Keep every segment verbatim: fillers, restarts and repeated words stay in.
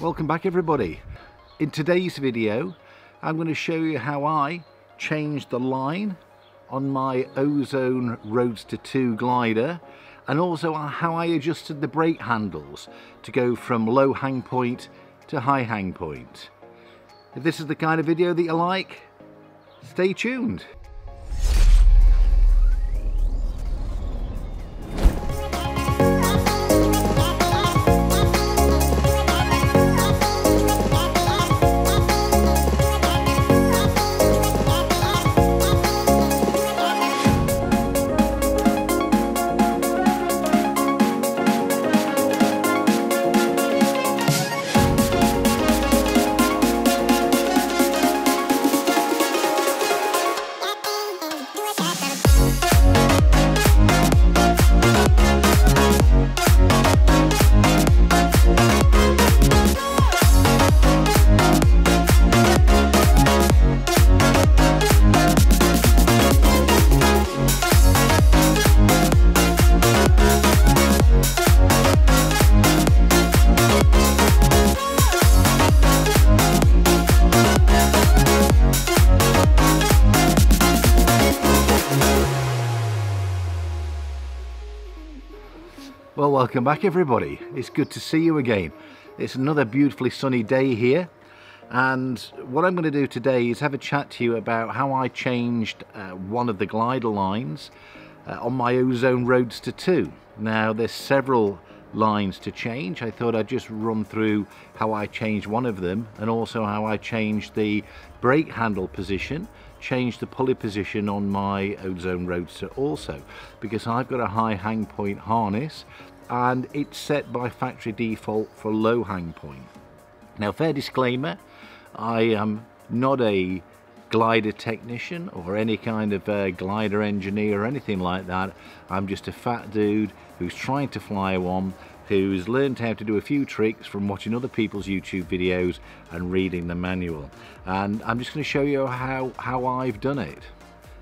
Welcome back everybody. In today's video I'm going to show you how I changed the line on my Ozone Roadster two glider, and also how I adjusted the brake handles to go from low hang point to high hang point. If this is the kind of video that you like, stay tuned. Well, welcome back everybody. It's good to see you again. It's another beautifully sunny day here, and what I'm going to do today is have a chat to you about how I changed uh, one of the glider lines uh, on my Ozone Roadster two. Now there's several lines to change. I thought I'd just run through how I changed one of them, and also how I changed the brake handle position, changed the pulley position on my Ozone Roadster also, because I've got a high hang point harness and it's set by factory default for low hang point. Now, fair disclaimer, I am not a glider technician or any kind of uh, glider engineer or anything like that. I'm just a fat dude who's trying to fly one, who's learned how to do a few tricks from watching other people's YouTube videos and reading the manual. And I'm just going to show you how, how I've done it.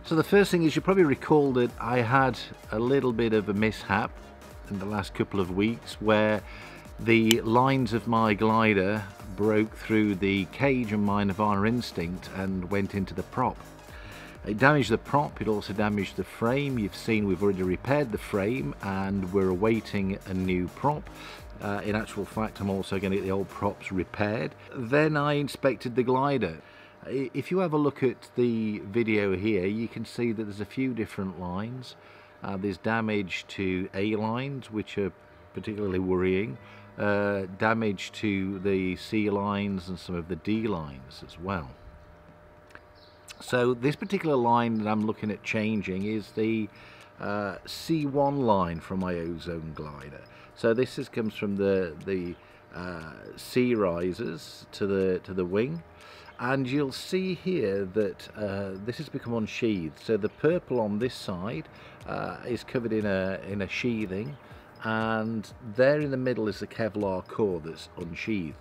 So the first thing is, you probably recall that I had a little bit of a mishap in the last couple of weeks where the lines of my glider broke through the cage of my Nirvana Instinct and went into the prop. It damaged the prop, it also damaged the frame. You've seen we've already repaired the frame and we're awaiting a new prop. Uh, in actual fact, I'm also going to get the old props repaired. Then I inspected the glider. If you have a look at the video here, you can see that there's a few different lines. Uh, there's damage to A lines, which are particularly worrying. Uh, damage to the C lines and some of the D lines as well. So this particular line that I'm looking at changing is the uh, C one line from my Ozone glider. So this is, comes from the the uh, C risers to the to the wing, and you'll see here that uh, this has become unsheathed. So the purple on this side uh, is covered in a in a sheathing, and there in the middle is the Kevlar core that's unsheathed.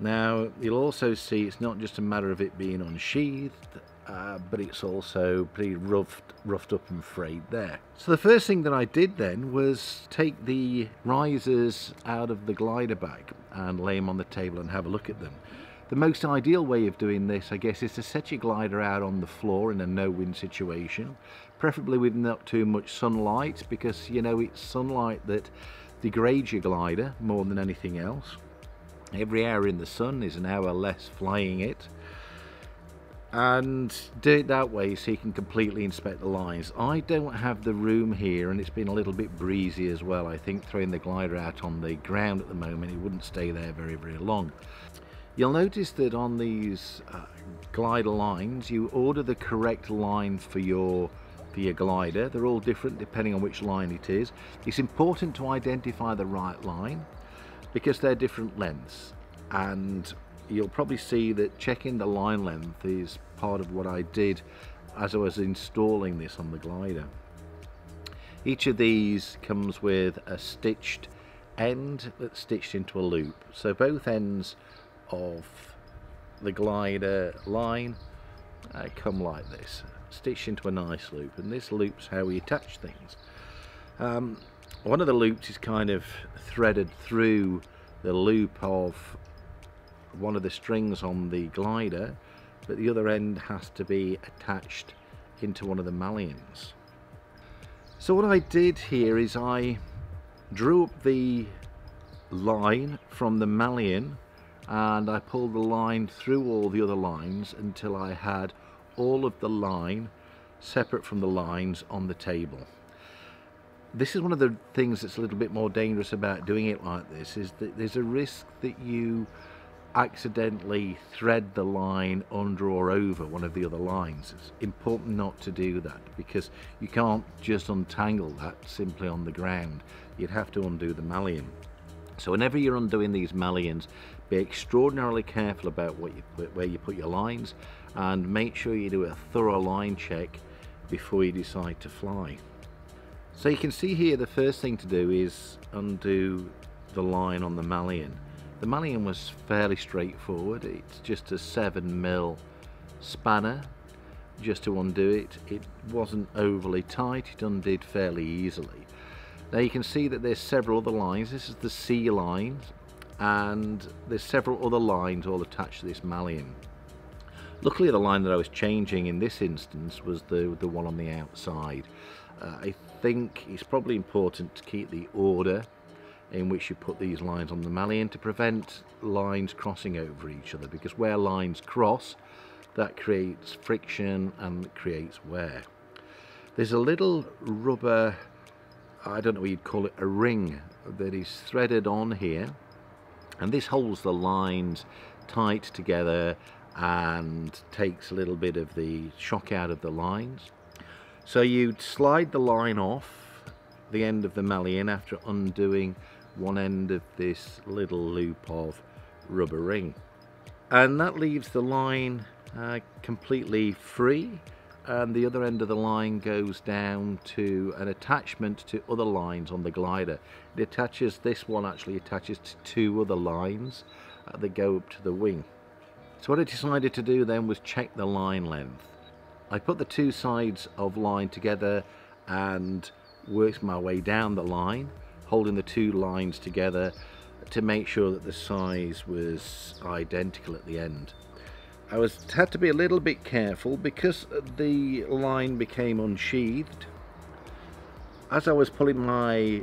Now you'll also see it's not just a matter of it being unsheathed, uh, but it's also pretty roughed, roughed up and frayed there. So the first thing that I did then was take the risers out of the glider bag and lay them on the table and have a look at them. The most ideal way of doing this, I guess, is to set your glider out on the floor in a no-wind situation, preferably with not too much sunlight, because you know it's sunlight that degrades your glider more than anything else. Every hour in the sun is an hour less flying it, and do it that way so you can completely inspect the lines. I don't have the room here, and it's been a little bit breezy as well. I think throwing the glider out on the ground at the moment, it wouldn't stay there very very long. You'll notice that on these uh, glider lines, you order the correct line for your for your glider. They're all different depending on which line it is. It's important to identify the right line, because they're different lengths, and you'll probably see that checking the line length is part of what I did as I was installing this on the glider. Each of these comes with a stitched end that's stitched into a loop, so both ends of the glider line uh, come like this, stitched into a nice loop, and this loop's how we attach things. Um, One of the loops is kind of threaded through the loop of one of the strings on the glider, but the other end has to be attached into one of the mullions. So what I did here is I drew up the line from the mullion and I pulled the line through all the other lines until I had all of the line separate from the lines on the table. This is one of the things that's a little bit more dangerous about doing it like this, is that there's a risk that you accidentally thread the line under or over one of the other lines. It's important not to do that because you can't just untangle that simply on the ground. You'd have to undo the mullion. So whenever you're undoing these mullions, be extraordinarily careful about what you put, where you put your lines, and make sure you do a thorough line check before you decide to fly. So you can see here the first thing to do is undo the line on the mullion. The mullion was fairly straightforward. It's just a seven mil spanner just to undo it. It wasn't overly tight, it undid fairly easily. Now you can see that there's several other lines. This is the C line, and there's several other lines all attached to this mullion. Luckily the line that I was changing in this instance was the, the one on the outside. Uh, I think it's probably important to keep the order in which you put these lines on the mullion to prevent lines crossing over each other, because where lines cross, that creates friction and it creates wear. There's a little rubber, I don't know what you'd call it, a ring that is threaded on here, and this holds the lines tight together and takes a little bit of the shock out of the lines. So you'd slide the line off the end of the mullion after undoing one end of this little loop of rubber ring. And that leaves the line uh, completely free, and the other end of the line goes down to an attachment to other lines on the glider. It attaches, this one actually attaches to two other lines uh, that go up to the wing. So what I decided to do then was check the line length. I put the two sides of line together and worked my way down the line, holding the two lines together to make sure that the size was identical at the end. I was, had to be a little bit careful because the line became unsheathed. As I was pulling my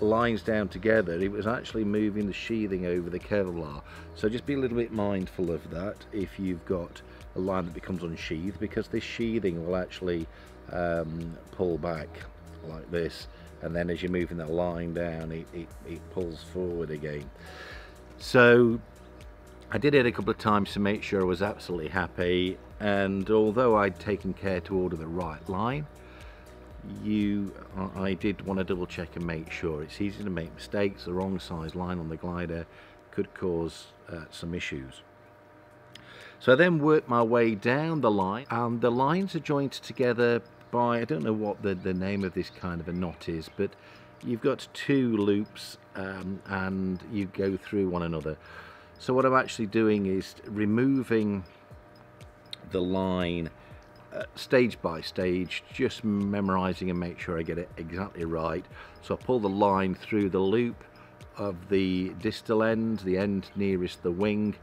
lines down together, it was actually moving the sheathing over the Kevlar. So just be a little bit mindful of that if you've got a line that becomes unsheathed, because this sheathing will actually um, pull back like this, and then as you're moving that line down it, it, it pulls forward again. So I did it a couple of times to make sure I was absolutely happy, and although I'd taken care to order the right line, you I did want to double check and make sure. It's easy to make mistakes. The wrong size line on the glider could cause uh, some issues. So I then worked my way down the line, and the lines are joined together by, I don't know what the, the name of this kind of a knot is, but you've got two loops um, and you go through one another. So what I'm actually doing is removing the line uh, stage by stage, just memorizing and make sure I get it exactly right. So I pull the line through the loop of the distal end, the end nearest the wing.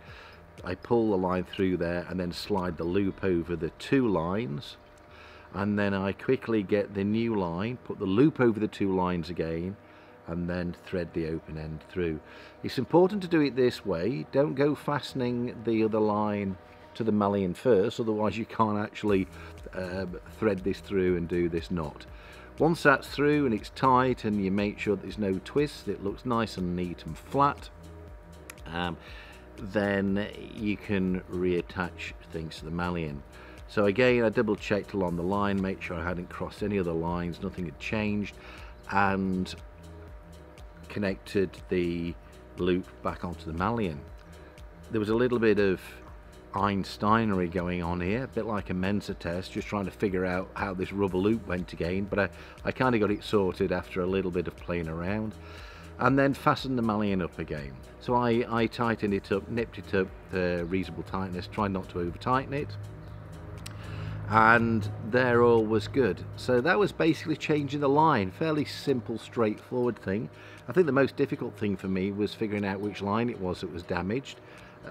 I pull the line through there and then slide the loop over the two lines, and then I quickly get the new line, put the loop over the two lines again, and then thread the open end through. It's important to do it this way. Don't go fastening the other line to the mullion first, otherwise you can't actually uh, thread this through and do this knot. Once that's through and it's tight and you make sure that there's no twist, it looks nice and neat and flat, um, then you can reattach things to the mullion. So again, I double checked along the line, make sure I hadn't crossed any other lines, nothing had changed, and connected the loop back onto the mullion. There was a little bit of Einsteinery going on here, a bit like a Mensa test, just trying to figure out how this rubber loop went again, but I, I kind of got it sorted after a little bit of playing around. And then fastened the mullion up again. So I, I tightened it up, nipped it up to reasonable tightness, tried not to over tighten it, and there all was good. So that was basically changing the line. Fairly simple, straightforward thing. I think the most difficult thing for me was figuring out which line it was that was damaged.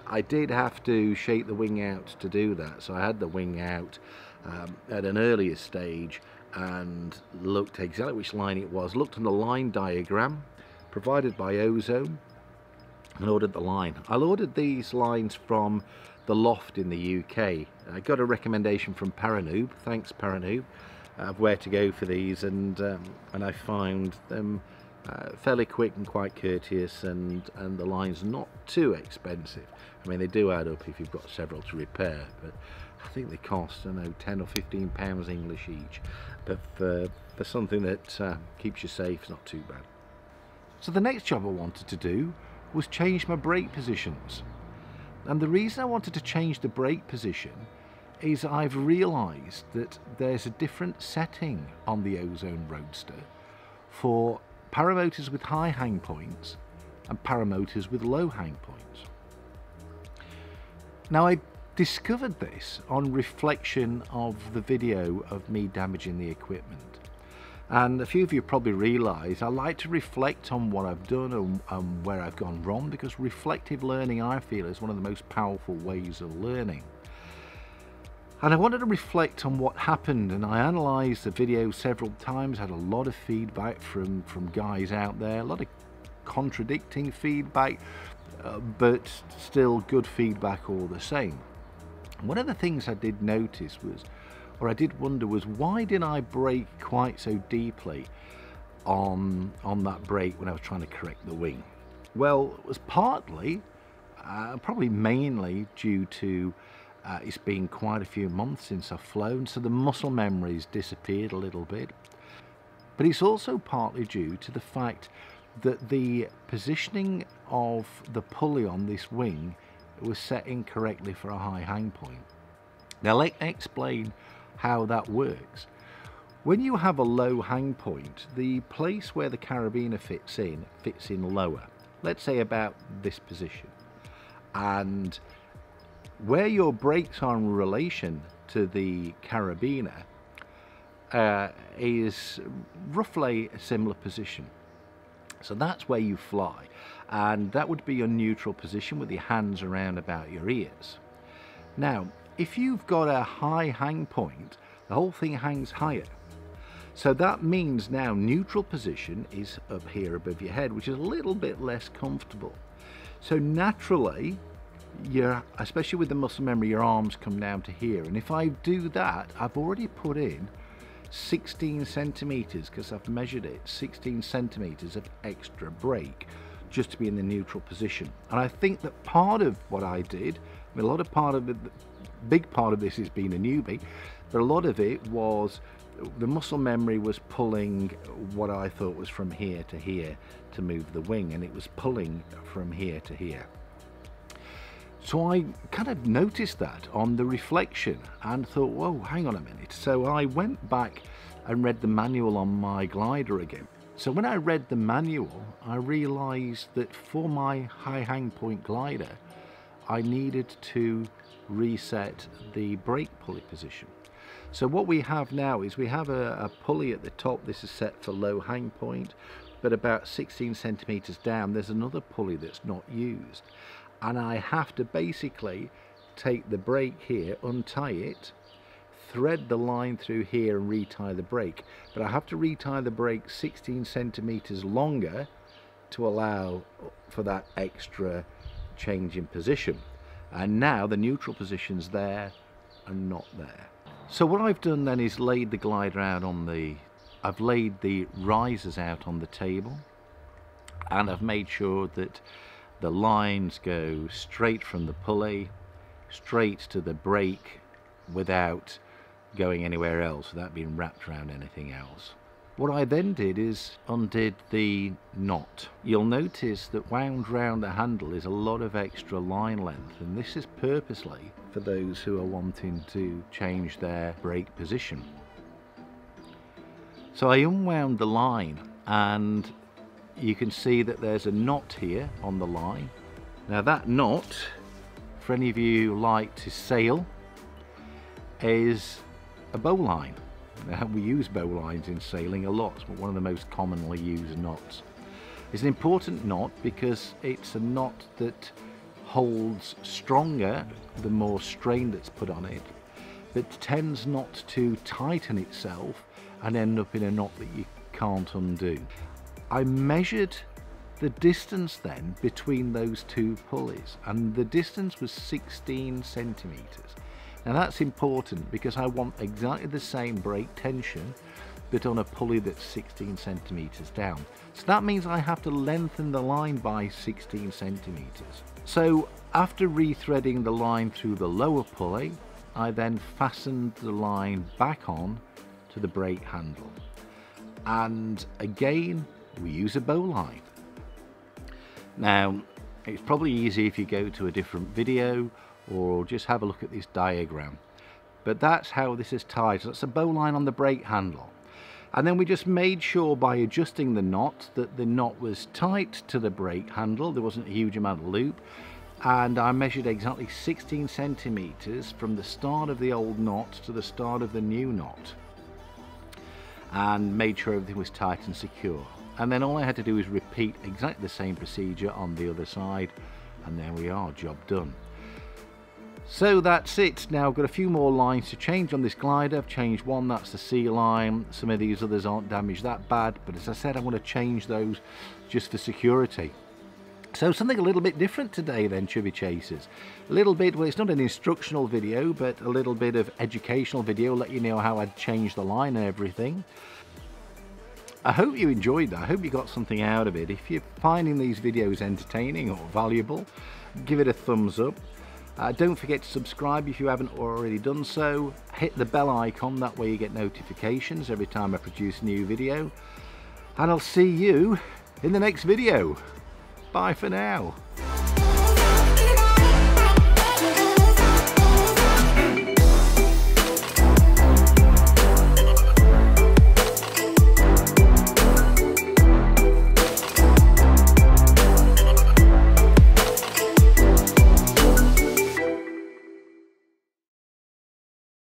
I did have to shake the wing out to do that, so I had the wing out um, at an earlier stage and looked exactly which line it was, looked on the line diagram provided by Ozone and ordered the line. I ordered these lines from The Loft in the U K. I got a recommendation from Paranoob, thanks Paranoob, of where to go for these, and um, and I found them uh, fairly quick and quite courteous, and and the line's not too expensive. I mean, they do add up if you've got several to repair, but I think they cost, I don't know, ten or fifteen pounds English each, but for, for something that uh, keeps you safe, it's not too bad. So the next job I wanted to do was change my brake positions. And the reason I wanted to change the brake position is I've realised that there's a different setting on the Ozone Roadster for paramotors with high hang points and paramotors with low hang points. Now, I discovered this on reflection of the video of me damaging the equipment. And a few of you probably realise I like to reflect on what I've done and, and where I've gone wrong, because reflective learning, I feel, is one of the most powerful ways of learning. And I wanted to reflect on what happened, and I analysed the video several times, had a lot of feedback from, from guys out there, a lot of contradicting feedback, uh, but still good feedback all the same. One of the things I did notice was, or I did wonder, was why did I brake quite so deeply on, on that brake when I was trying to correct the wing? Well, it was partly, uh, probably mainly due to uh, it's been quite a few months since I've flown, so the muscle memory's disappeared a little bit. But it's also partly due to the fact that the positioning of the pulley on this wing was set incorrectly for a high hang point. Now, let me explain how that works. When you have a low hang point, the place where the carabiner fits in fits in lower, let's say about this position, and where your brakes are in relation to the carabiner uh, is roughly a similar position. So that's where you fly, and that would be your neutral position with your hands around about your ears. Now, if you've got a high hang point, the whole thing hangs higher. So that means now neutral position is up here above your head, which is a little bit less comfortable. So naturally, you're, especially with the muscle memory, your arms come down to here. And if I do that, I've already put in sixteen centimeters, because I've measured it, sixteen centimeters of extra brake just to be in the neutral position. And I think that part of what I did, I mean, a lot of part of it, big part of this is being a newbie, but a lot of it was the muscle memory was pulling what I thought was from here to here to move the wing, and it was pulling from here to here. So I kind of noticed that on the reflection and thought, whoa, hang on a minute. So I went back and read the manual on my glider again. So when I read the manual, I realized that for my high hang point glider, I needed to reset the brake pulley position. So what we have now is we have a, a pulley at the top. This is set for low hang point, but about sixteen centimeters down there's another pulley that's not used, and I have to basically take the brake here, untie it, thread the line through here and retie the brake, but I have to retie the brake sixteen centimeters longer to allow for that extra change in position. And now the neutral position's there and not there. So what I've done then is laid the glider out on the, I've laid the risers out on the table, and I've made sure that the lines go straight from the pulley, straight to the brake without going anywhere else, without being wrapped around anything else. What I then did is undid the knot. You'll notice that wound round the handle is a lot of extra line length, and this is purposely for those who are wanting to change their brake position. So I unwound the line, and you can see that there's a knot here on the line. Now that knot, for any of you who like to sail, is a bowline. Now, we use bowlines in sailing a lot, but one of the most commonly used knots. It's an important knot because it's a knot that holds stronger the more strain that's put on it, but tends not to tighten itself and end up in a knot that you can't undo. I measured the distance then between those two pulleys, and the distance was sixteen centimeters. Now that's important because I want exactly the same brake tension but on a pulley that's sixteen centimeters down. So that means I have to lengthen the line by sixteen centimeters. So after rethreading the line through the lower pulley, I then fastened the line back on to the brake handle. And again, we use a bowline. Now, it's probably easy if you go to a different video or just have a look at this diagram. But that's how this is tied. So that's a bowline on the brake handle. And then we just made sure by adjusting the knot that the knot was tight to the brake handle. There wasn't a huge amount of loop. And I measured exactly sixteen centimeters from the start of the old knot to the start of the new knot. And made sure everything was tight and secure. And then all I had to do is repeat exactly the same procedure on the other side. And there we are, job done. So that's it. Now I've got a few more lines to change on this glider. I've changed one, that's the sea line. Some of these others aren't damaged that bad, but as I said, I want to change those just for security. So something a little bit different today then, Chubby Chasers. A little bit, well, it's not an instructional video, but a little bit of educational video, let you know how I'd changed the line and everything. I hope you enjoyed that. I hope you got something out of it. If you're finding these videos entertaining or valuable, give it a thumbs up. Uh, don't forget to subscribe if you haven't already done so. Hit the bell icon, that way you get notifications every time I produce a new video. And I'll see you in the next video. Bye for now.